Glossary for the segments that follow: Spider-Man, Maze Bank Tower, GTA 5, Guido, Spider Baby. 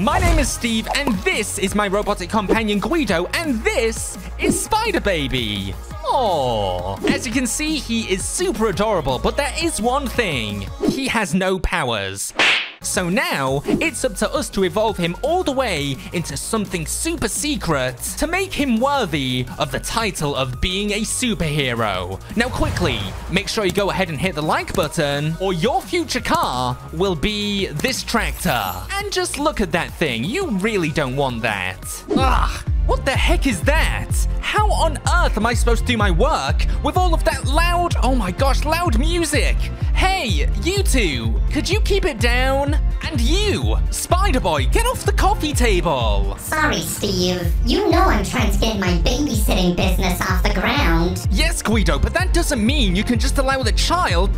My name is Steve, and this is my robotic companion Guido, and this is Spider Baby. Aww. As you can see, he is super adorable, but there is one thing. He has no powers. So now, it's up to us to evolve him all the way into something super secret to make him worthy of the title of being a superhero. Now quickly, make sure you go ahead and hit the like button, or your future car will be this tractor. And just look at that thing, you really don't want that. Ugh. What the heck is that? How on earth am I supposed to do my work with all of that loud, oh my gosh, loud music? Hey, you two, could you keep it down? And you, Spider-Boy, get off the coffee table. Sorry, Steve. You know I'm trying to get my babysitting business off the ground. Yes, Guido, but that doesn't mean you can just allow the child...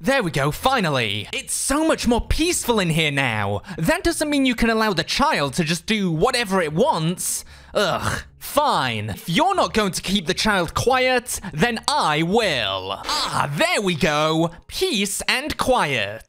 There we go, finally. It's so much more peaceful in here now. That doesn't mean you can allow the child to just do whatever it wants. Ugh. Fine. If you're not going to keep the child quiet, then I will. Ah, there we go. Peace and quiet.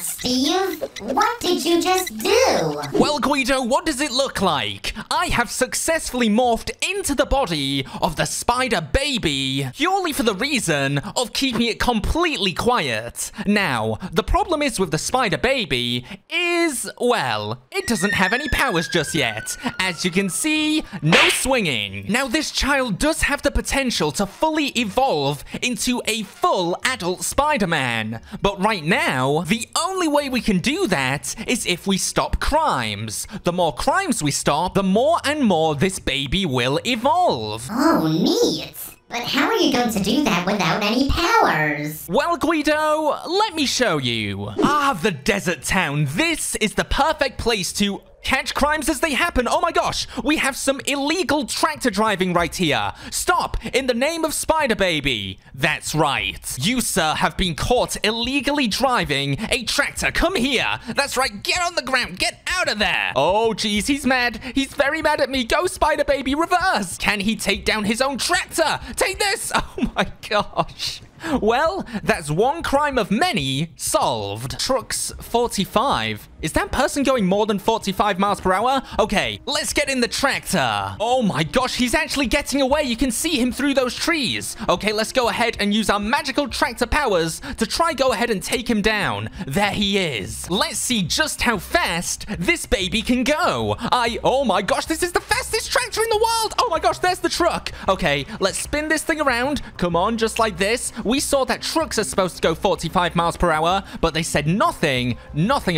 Steve, what did you just do? Well, Guido, what does it look like? I have successfully morphed into the body of the Spider Baby, purely for the reason of keeping it completely quiet. Now, the problem is with the Spider Baby is, well, it doesn't have any powers just yet. As you can see, no swinging. Now, this child does have the potential to fully evolve into a full adult Spider-Man. But right now, the only way we can do that is if we stop crimes. The more crimes we stop, the more and more this baby will evolve. Oh, neat. But how are you going to do that without any powers? Well, Guido, let me show you. Ah, the desert town. This is the perfect place to... catch crimes as they happen. Oh my gosh, we have some illegal tractor driving right here. Stop in the name of Spider Baby. That's right. You, sir, have been caught illegally driving a tractor. Come here. That's right. Get on the ground. Get out of there. Oh, geez, he's mad. He's very mad at me. Go, Spider Baby, reverse. Can he take down his own tractor? Take this. Oh my gosh. Well, that's one crime of many solved. Trucks 45. Is that person going more than 45 miles per hour? Okay, let's get in the tractor. Oh my gosh, he's actually getting away. You can see him through those trees. Okay, let's go ahead and use our magical tractor powers to try go ahead and take him down. There he is. Let's see just how fast this baby can go. Oh my gosh, this is the fastest tractor in the world. Oh my gosh, there's the truck. Okay, let's spin this thing around. Come on, just like this. We saw that trucks are supposed to go 45 miles per hour, but they said nothing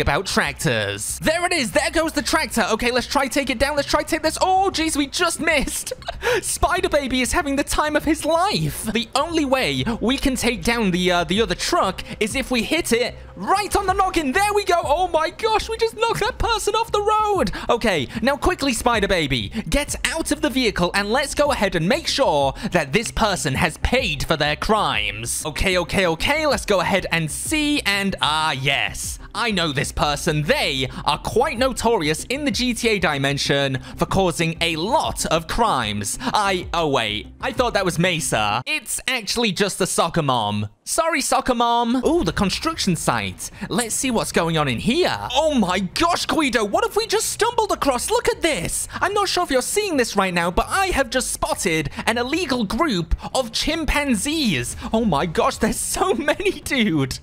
about tractors. There it is. There goes the tractor. Okay, let's try take it down. Let's try take this. Oh, geez, we just missed. Spider Baby is having the time of his life. The only way we can take down the other truck is if we hit it right on the noggin. There we go. Oh my gosh, we just knocked that person off the road. Okay, now quickly, Spider Baby, get out of the vehicle and let's go ahead and make sure that this person has paid for their crimes. Okay, let's go ahead and see, and yes, I know this person. They are quite notorious in the GTA dimension for causing a lot of crimes. Oh wait, I thought that was Mesa. It's actually just the soccer mom. Sorry, soccer mom. Ooh, the construction site. Let's see what's going on in here. Oh my gosh, Guido, what have we just stumbled across? Look at this. I'm not sure if you're seeing this right now, but I have just spotted an illegal group of chimpanzees. Oh my gosh, there's so many, dude.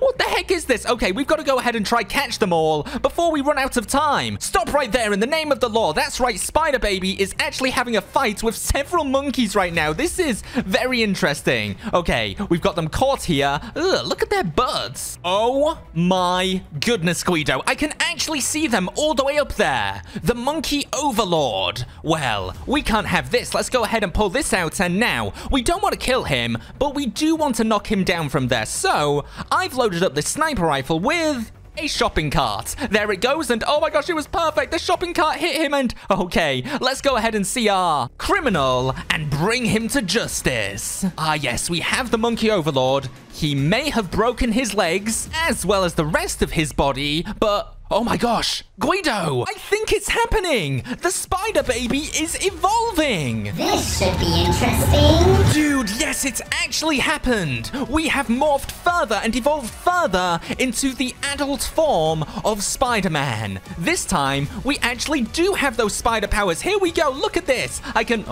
What the heck is this? Okay, we've got to go ahead and try catch them all before we run out of time. Stop right there in the name of the law. That's right, Spider Baby is actually having a fight with several monkeys right now. This is very interesting. Okay, we've got them caught here. Ugh, look at their butts. Oh my goodness, Guido. I can actually see them all the way up there. The monkey overlord. Well, we can't have this. Let's go ahead and pull this out. And now, we don't want to kill him, but we do want to knock him down from there. So, I've loaded up this sniper rifle with a shopping cart. There it goes, and oh my gosh, it was perfect. The shopping cart hit him, and okay, let's go ahead and see our criminal and bring him to justice. Yes, we have the monkey overlord. He may have broken his legs as well as the rest of his body, but oh my gosh, Guido, I think Look, it's happening! The Spider Baby is evolving! This should be interesting. Dude, yes, it's actually happened! We have morphed further and evolved further into the adult form of Spider-Man. This time, we actually do have those spider powers. Here we go, look at this! I can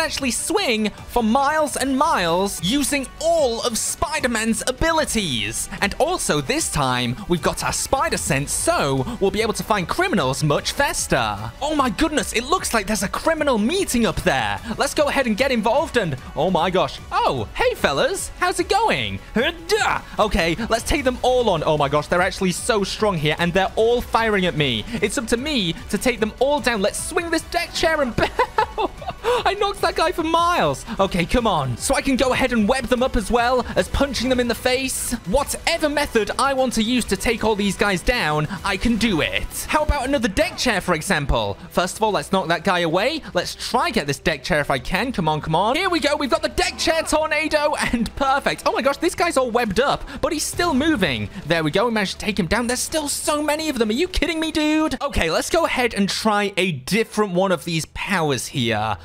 actually swing for miles and miles using all of Spider-Man's abilities. And also this time, we've got our spider sense, so we'll be able to find criminals much faster. Oh my goodness, it looks like there's a criminal meeting up there. Let's go ahead and get involved and, oh my gosh. Oh, hey fellas, how's it going? Okay, let's take them all on. Oh my gosh, they're actually so strong here and they're all firing at me. It's up to me to take them all down. Let's swing this deck chair and bow. I knocked that guy for miles. Okay, come on. So I can go ahead and web them up as well as punching them in the face. Whatever method I want to use to take all these guys down, I can do it. How about another deck chair, for example? First of all, let's knock that guy away. Let's try get this deck chair if I can. Come on, come on. Here we go. We've got the deck chair tornado and perfect. Oh my gosh, this guy's all webbed up, but he's still moving. There we go. We managed to take him down. There's still so many of them. Are you kidding me, dude? Okay, let's go ahead and try a different one of these powers here.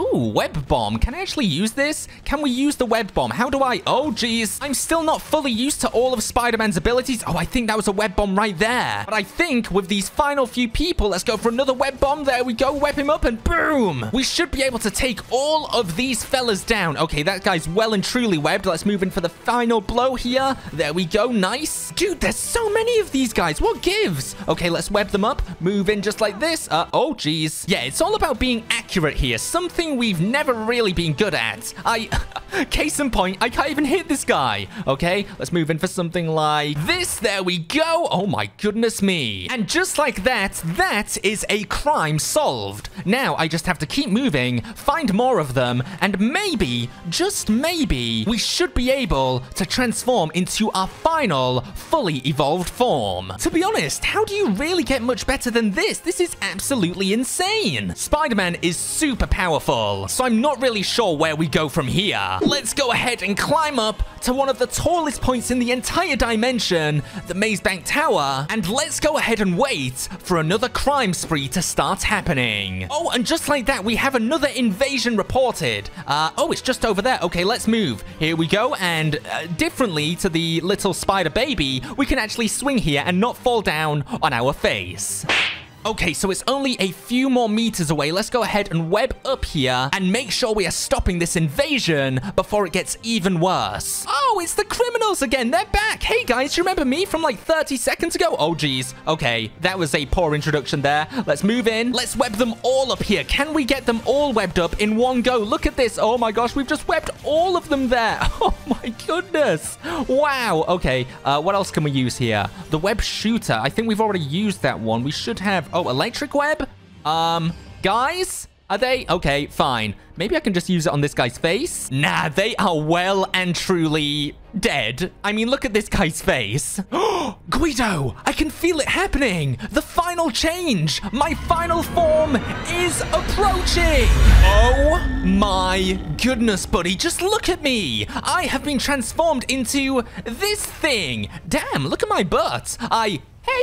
Ooh, web bomb. Can I actually use this? Can we use the web bomb? How do I? Oh, geez. I'm still not fully used to all of Spider-Man's abilities. Oh, I think that was a web bomb right there. But I think with these final few people, let's go for another web bomb. There we go. Web him up and boom. We should be able to take all of these fellas down. Okay, that guy's well and truly webbed. Let's move in for the final blow here. There we go. Nice. Dude, there's so many of these guys. What gives? Okay, let's web them up. Move in just like this. Oh, geez. Yeah, it's all about being accurate here. Something we've never really been good at. Case in point, I can't even hit this guy. Okay, let's move in for something like this. There we go. Oh my goodness me. And just like that, that is a crime solved. Now I just have to keep moving, find more of them, and maybe, just maybe, we should be able to transform into our final, fully evolved form. To be honest, how do you really get much better than this? This is absolutely insane. Spider-Man is super powerful. So I'm not really sure where we go from here. Let's go ahead and climb up to one of the tallest points in the entire dimension, the Maze Bank Tower, and let's go ahead and wait for another crime spree to start happening. Oh, and just like that, we have another invasion reported. Oh, it's just over there. Okay, let's move. Here we go, and differently to the little spider baby, we can actually swing here and not fall down on our face. Okay, so it's only a few more meters away. Let's go ahead and web up here and make sure we are stopping this invasion before it gets even worse. Oh, it's the criminals again. They're back. Hey, guys, do you remember me from like 30 seconds ago? Oh, geez. Okay, that was a poor introduction there. Let's move in. Let's web them all up here. Can we get them all webbed up in one go? Look at this. Oh, my gosh. We've just webbed all of them there. Oh, my goodness. Wow. Okay, what else can we use here? The web shooter. I think we've already used that one. We should have... Oh, electric web? Guys? Are they? Okay, fine. Maybe I can just use it on this guy's face. Nah, they are well and truly dead. I mean, look at this guy's face. Guido, I can feel it happening. The final change. My final form is approaching. Oh my goodness, buddy. Just look at me. I have been transformed into this thing. Damn, look at my butt.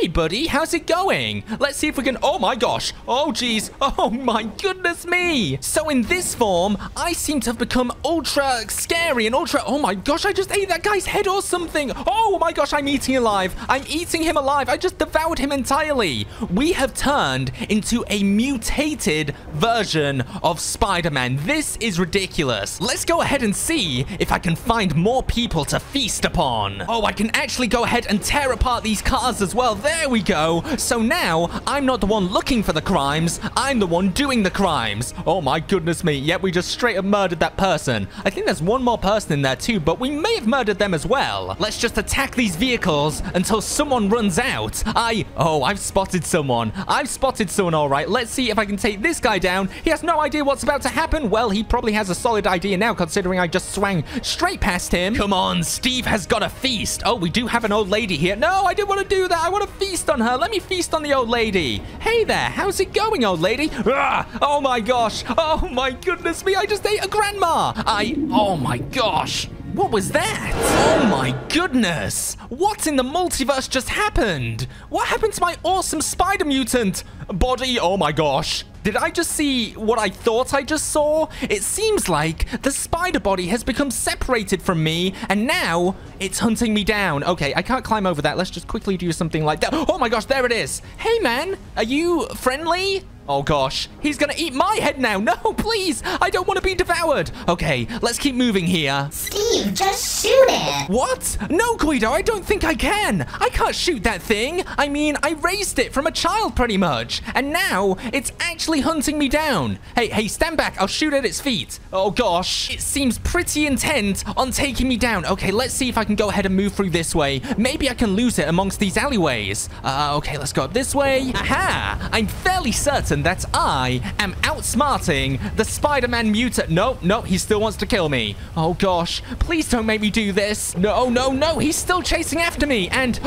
Hey, buddy, how's it going? Let's see if we can... Oh, my gosh. Oh, geez. Oh, my goodness me. So in this form, I seem to have become ultra scary and ultra... Oh, my gosh, I just ate that guy's head or something. Oh, my gosh, I'm eating alive. I'm eating him alive. I just devoured him entirely. We have turned into a mutated version of Spider-Man. This is ridiculous. Let's go ahead and see if I can find more people to feast upon. Oh, I can actually go ahead and tear apart these cars as well. There we go. So now I'm not the one looking for the crimes. I'm the one doing the crimes. Oh my goodness me. Yep, we just straight up murdered that person. I think there's one more person in there too, but we may have murdered them as well. Let's just attack these vehicles until someone runs out. I've spotted someone. I've spotted someone. All right, let's see if I can take this guy down. He has no idea what's about to happen. Well, he probably has a solid idea now considering I just swung straight past him. Come on, Steve has got a feast. Oh, we do have an old lady here. No, I didn't want to do that. I want to feast on her. Let me feast on the old lady. Hey there. How's it going, old lady? Oh, my gosh. Oh, my goodness me. I just ate a grandma. Oh, my gosh. What was that? Oh my goodness! What in the multiverse just happened? What happened to my awesome spider mutant body? Oh my gosh. Did I just see what I thought I just saw? It seems like the spider body has become separated from me, and now it's hunting me down. Okay, I can't climb over that. Let's just quickly do something like that. Oh my gosh, there it is. Hey man, are you friendly? Oh gosh, he's gonna eat my head now. No, please, I don't want to be devoured. Okay, let's keep moving here. Steve, just shoot it. What? No, Guido, I don't think I can. I can't shoot that thing. I mean, I raised it from a child pretty much, and now it's actually hunting me down. Hey, stand back. I'll shoot at its feet. Oh gosh, it seems pretty intent on taking me down. Okay, let's see if I can go ahead and move through this way. Maybe I can lose it amongst these alleyways. Okay, let's go up this way. Aha, I'm fairly certain that I am outsmarting the Spider-Man mutant. No, he still wants to kill me. Oh gosh, please don't make me do this. No, he's still chasing after me, and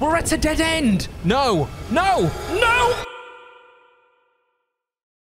we're at a dead end. No,